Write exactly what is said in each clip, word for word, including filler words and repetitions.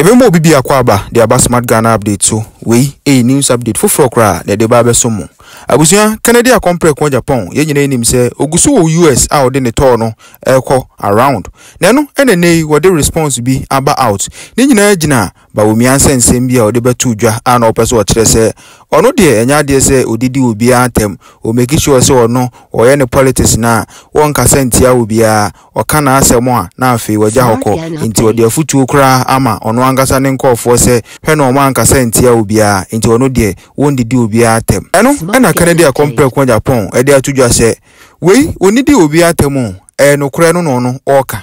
Yebemo bibi akwaba de aba Smart Ghana update so we a news update fofro kra de de ba be so mu abusuan Kennedy Agyapong kwa Japan ye nyina enim se ogusu wo U S a ode ne to no ekọ around na no ene nei wo de response bi aba out ne nyina agina ba wo mi ansensem bi a ode betu dwa ana opeso wo kire se ono de enya de se odidi obi antem o make sure se ono o ye ne politics na won ka sentia obi a o kana asemo a na afi wo ja hoko nti wo de afutu kra ama ono angasa ne nkɔfoɔ sɛ hwɛ na ɔma ankasa ntia obia nti ɔno deɛ wɔn didi obia atem ɛno ɛna Kennedy Agyapong kwa Japan ɛde atudwa sɛ wei oni di obia atem o ɛɛ no korɛ no no no ɔka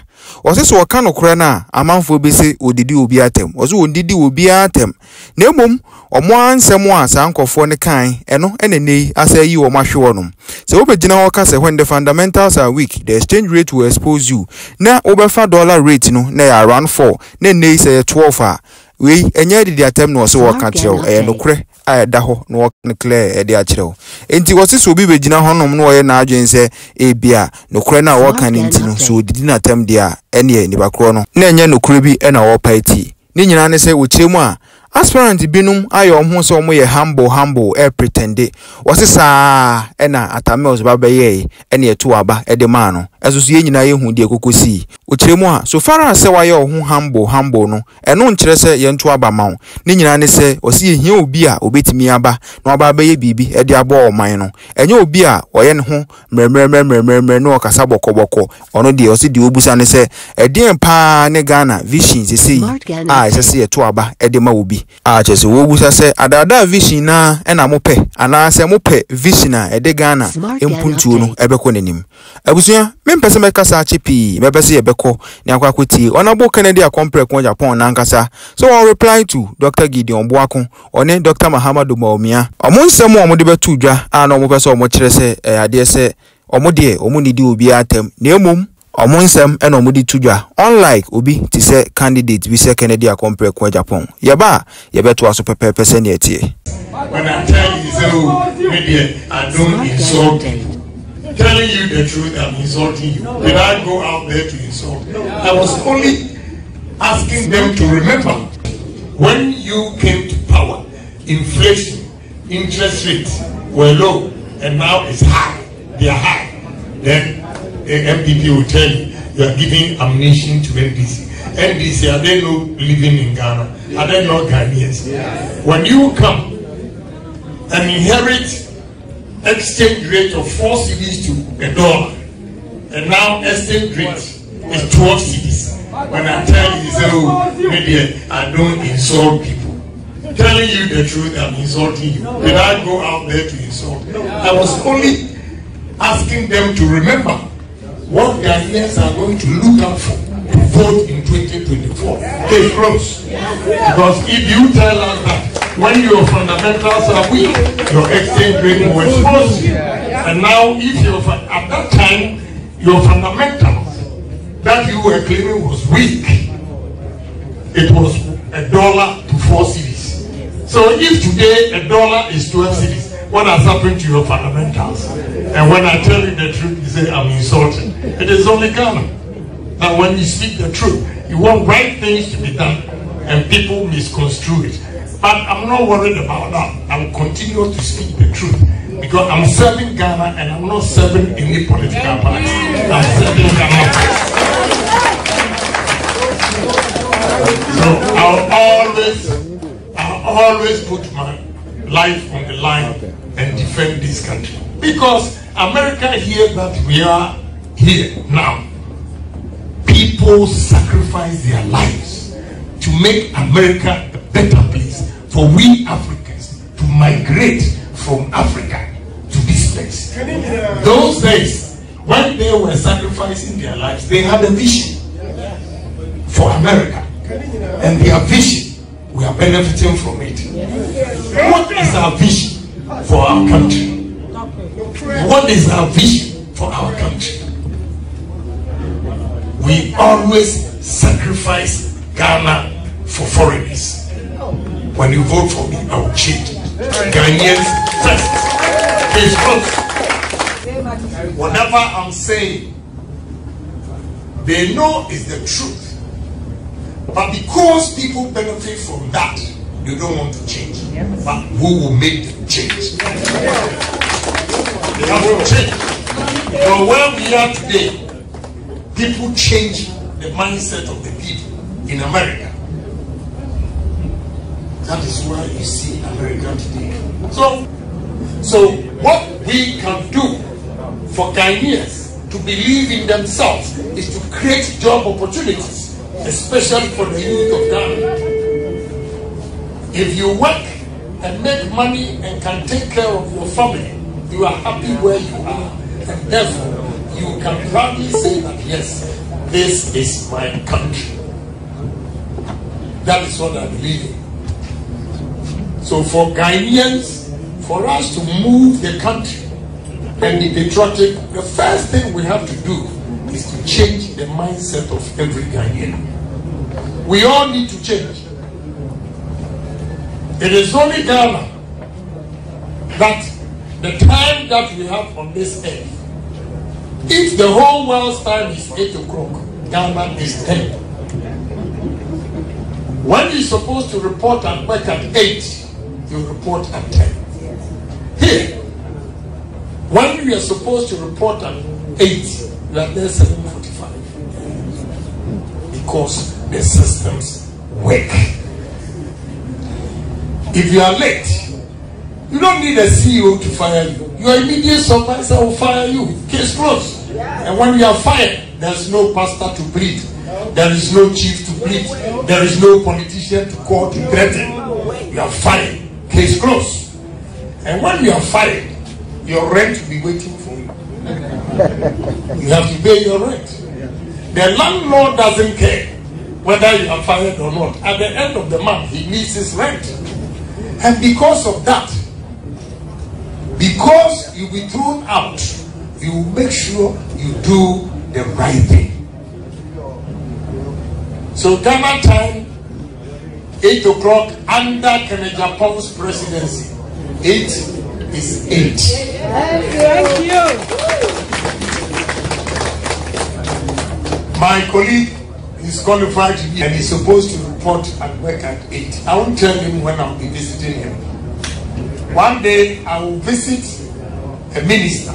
ɔse sɛ ɔka no korɛ na amanfo bi sɛ odidi obia atem ɔse wɔn didi obia atem na mmom ɔmo ansɛm a saa nkɔfoɔ ne kan ɛno ɛna nei asɛ yi ɔma hwe wɔnom sɛ wobɛgyina ɔka sɛ when the fundamentals are weak the exchange rate will expose you na wobɛfa dollar rate no na yɛ around four na nei sɛ twelve a we enya didi atem no so wɔka kyerɛw ɛyɛ nokorɛ a ɛda hɔ na wɔka ne clear ɛde akyerɛw enti wɔse sɛ obi bɛgyina hɔnom na wɔyɛ na adwen sɛ ebia nokorɛ na wɔka ne enti no so didi na atem de a ɛne nipa korɔ no na enya nokorɛ bi ɛna wɔpa eti ne nyina ne sɛ wɔkyerɛ mu a aspirant binum ayo ho so mo ye humble humble e pretende wosesa e na atamels baba ye e na eto aba e de ma no esusu ye nyina ye hu de kokosi okyeremu a so far as se wa ye ho humble humble no e no nkyere se ye nto aba ma ne nyina ne se osi ye hia obi a obetimi aba na aba ba ye bibi e de aba oman no enye obi a oye ne ho mremremremremre no okasa bokoboko ono de osi de obusa ne se e de mpa ne Ghana vision se se a se se eto aba e de ma obi a chese wo gusa se adada vision na e na mopɛ ana se mopɛ vision na e de Ghana empuntuo no ebekɔ nanim abusua mempɛse meka sa chipi mepɛse ebekɔ ne akwakwoti ona bo Kennedy Agyapong kwa Japan na nkasa so on reply to Doctor Gideon boako one Doctor Muhammad Maumia omunsem o mode betu dwa ana omopɛse omokyerɛ se ade se omode omunidi obi atam na emum omunsem eno mudi tudwa unlike obi ti se candidate bi se Kennedy Agyapong kwa Japan yeba yebeto aso pepepe se na etie when I tell you so media I don't insult you. Telling you the truth I'm insulting you. Did I go out there to insult? I was only asking them to remember when you came to power inflation interest rates were low and now it's high. They are high. Then N P P will tell you, you are giving ammunition to N D C. N D C, are they not living in Ghana? Are they not Ghanaians? Yeah. When you come and inherit exchange rate of four cedis to a dollar, and now exchange rate is twelve cedis. When I tell you, you say, oh, maybe I don't insult people. Telling you the truth, I'm insulting you. Did I go out there to insult? I was only asking them to remember what Ghanaians are going to look out for to vote in twenty twenty-four. They froze. Because if you tell us that when your fundamentals are weak, your exchange rate will expose you. And now, if your at that time your fundamentals that you were claiming was weak, it was a dollar to four cedis. So if today a dollar is twelve cedis. What has happened to your fundamentals? And when I tell you the truth, you say I'm insulting. It is only common that when you speak the truth, you want right things to be done, and people misconstrue it. But I'm not worried about that. I will continue to speak the truth because I'm serving Ghana, and I'm not serving any political party. I'm serving Ghana. So I'll always, I'll always put my life on the line and defend this country because America here that we are here now, people sacrifice their lives to make America a better place for we Africans to migrate from Africa to this place. Those days when they were sacrificing their lives, they had a vision for America, and their vision we are benefiting from it. What is our vision for our country? What is our vision for our country? We always sacrifice Ghana for foreigners. When you vote for me, I will change. Ghanaians first. Whatever I'm saying, they know is the truth. But because people benefit from that, they don't want to change. Yes. But who will make them change? Yes. They have to change. But where we are today, people change the mindset of the people in America. That is why you see America today. So, so what we can do for Ghanaians to believe in themselves is to create job opportunities, especially for the youth of Ghana. If you work and make money and can take care of your family, you are happy where you are, and therefore you can proudly say that yes, this is my country. That is what I believe in. So for Ghanaians, for us to move the country and the patriotic, the first thing we have to do is to change the mindset of every Ghanaian. We all need to change. It is only Ghana that the time that we have on this earth, if the whole world's time is eight o'clock, Ghana is ten. When you're supposed to report and work at eight, you report at ten. Here, when we are supposed to report at eight, we are there seven forty-five. Because the systems work. If you are late, you don't need a C E O to fire you. Your immediate supervisor will fire you. Case closed. And when you are fired, there's no pastor to breathe. There is no chief to preach. There is no politician to call to threaten. You are fired. Case closed. And when you are fired, your rent will be waiting for you. You have to pay your rent. The landlord doesn't care whether you are fired or not. At the end of the month, he needs his rent. And because of that, because you'll be thrown out, you make sure you do the right thing. So Ghana time, eight o'clock under Kennedy Agyapong's presidency. eight is eight. Thank you. My colleague is qualified to be and is supposed to report and work at eight. I won't tell him when I'll be visiting him. One day I will visit a minister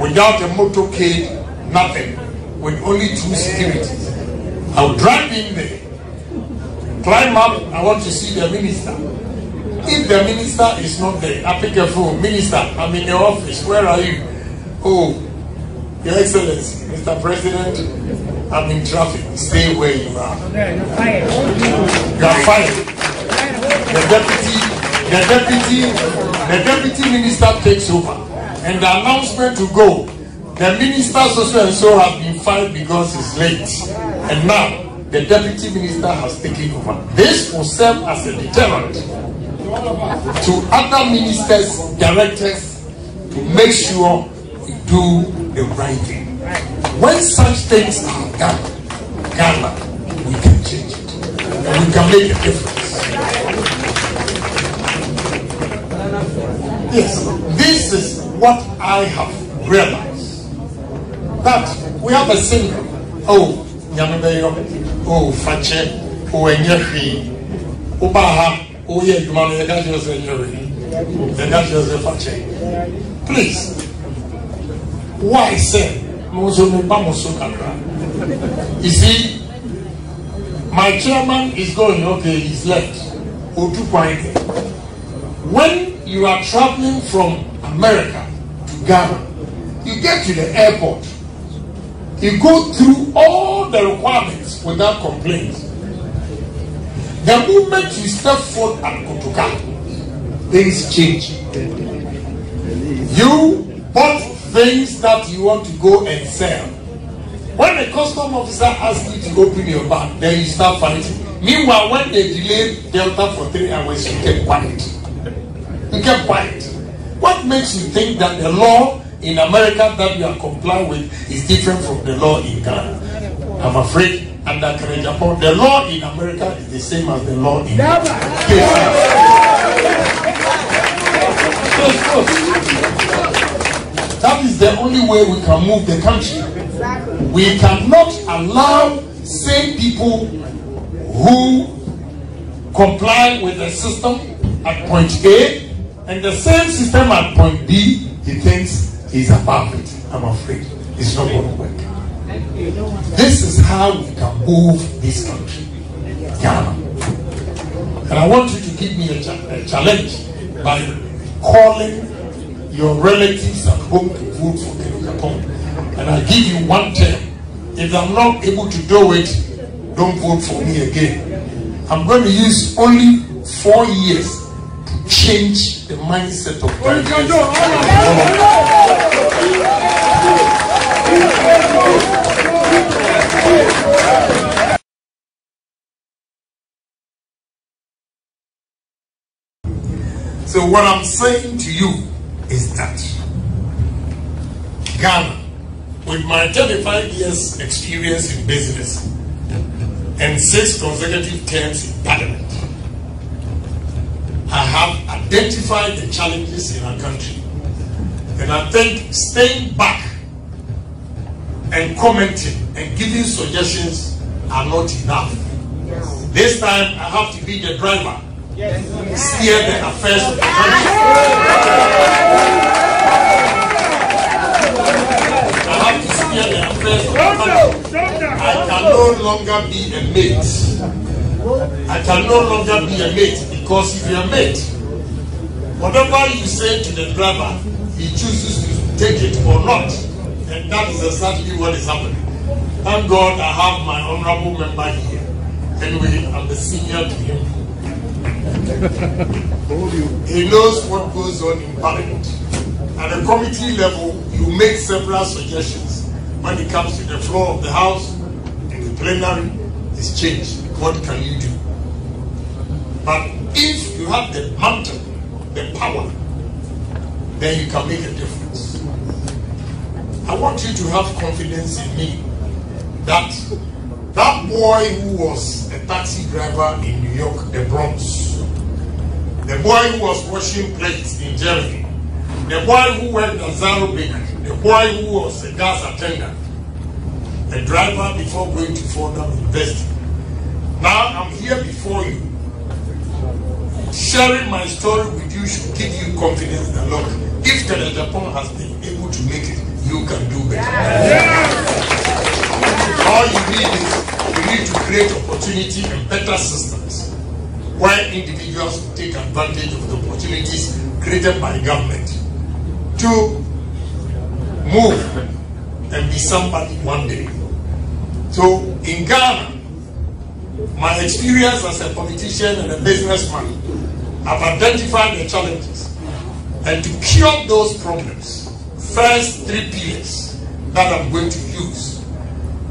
without a motorcade, nothing, with only two securities. I'll drive in there, climb up, I want to see the minister. If the minister is not there, I pick a phone, minister, I'm in the office, where are you? Oh, Your Excellency, Mister President, I'm in traffic, stay where you are. You're fired. You're fired. The deputy, the deputy, the deputy minister takes over. And the announcement to go, the minister so and so have been fired because he's late. And now, the deputy minister has taken over. This will serve as a deterrent to other ministers, directors, to make sure we do the right thing. When such things are done, Ghana, we can change it. And we can make a difference. Yes, this is what I have realized. That we have a syndrome. Oh, Oh, Fache, oh, and Yafi, Obaha, oh, yeah, you want to get yours and Fache. Please, why, sir? You see, my chairman is going, okay, he's left. When you are traveling from America to Ghana, you get to the airport. You go through all the requirements without complaint. The moment you step forth at Kotoka, things change. You bought things that you want to go and sell. When the custom officer asks you to open your bag, then you start fighting. Meanwhile, when they delayed Delta for three hours, you kept quiet. You kept quiet. What makes you think that the law in America that you are complying with is different from the law in Ghana? I'm afraid under Kennedy Agyapong, the law in America is the same as the law in Ghana. That is the only way we can move the country. We cannot allow same people who comply with the system at point A, and the same system at point B, he thinks he's above it. I'm afraid it's not going to work. This is how we can move this country, Ghana. And I want you to give me a, cha a challenge by calling your relatives at home to vote for Kennedy Agyapong. And I give you one term. If I'm not able to do it, don't vote for me again. I'm going to use only four years to change the mindset of Ghana. Oh, so what I'm saying to you is that Ghana, with my thirty-five years experience in business and six consecutive terms in parliament, I have identified the challenges in our country. And I think staying back and commenting and giving suggestions are not enough. Yes. This time I have to be the driver. Yes. Steer the affairs of the country. I have to steer the affairs of the country. I can no longer be a mate. I can no longer be a mate, because if you're a mate, whatever you say to the driver, he chooses to take it or not. And that is exactly what is happening. Thank God I have my honorable member here. Anyway, I'm the senior to him. He knows what goes on in parliament. At the committee level, you make several suggestions. When it comes to the floor of the house, in the plenary, it's changed. What can you do? But if you have the mantle, the power, then you can make a difference. I want you to have confidence in me that that boy who was a taxi driver in New York, the Bronx, the boy who was washing plates in Germany, the boy who worked at Zaro Bakery, the boy who was a gas attendant, a driver before going to Fordham University. Now I'm here before you. Sharing my story with you should give you confidence in the Lord. If Kennedy Agyapong has been able to make it, you can do better. Yeah. All you need is you need to create opportunity and better systems, where individuals take advantage of the opportunities created by government to move and be somebody one day. So in Ghana, my experience as a politician and a businessman, I've identified the challenges. And to cure those problems, first three pillars that I'm going to use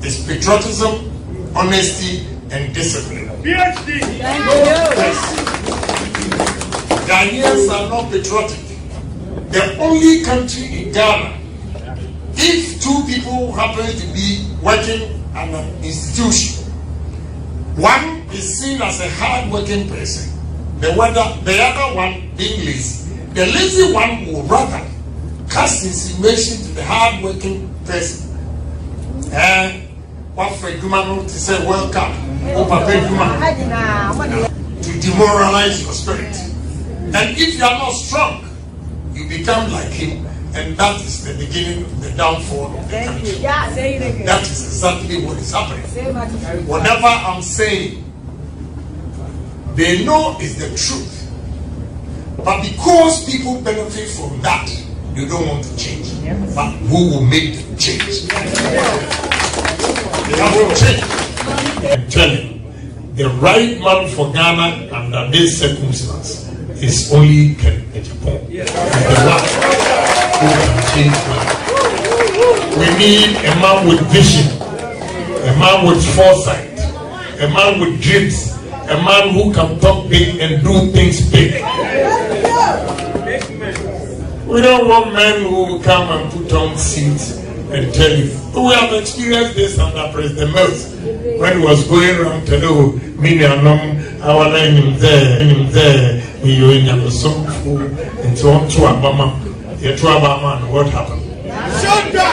is patriotism, honesty, and discipline. PhD! Ghanaians are not patriotic. The only country in Ghana, if two people happen to be working at an institution, one is seen as a hard-working person, the, weather, the other one being lazy. The lazy one will rather cast insinuation to the hard-working person. And what for human to say welcome. To demoralize your spirit. And if you are not strong, you become like him, and that is the beginning of the downfall of the country. That is exactly what is happening. Whatever I'm saying, they know is the truth. But because people benefit from that, you don't want to change. But who will make the change? They have to change. I'm telling you, the right man for Ghana under this circumstance is only Kennedy Agyapong. Yes. The one who can change man. We need a man with vision, a man with foresight, a man with dreams, a man who can talk big and do things big. We don't want men who come and put on seats and tell you. We have experienced this under President Mills when he was going around to do Minyanum, our name there, name there, we were in the song, and so on to Obama, to Obama, and what happened? Shut up!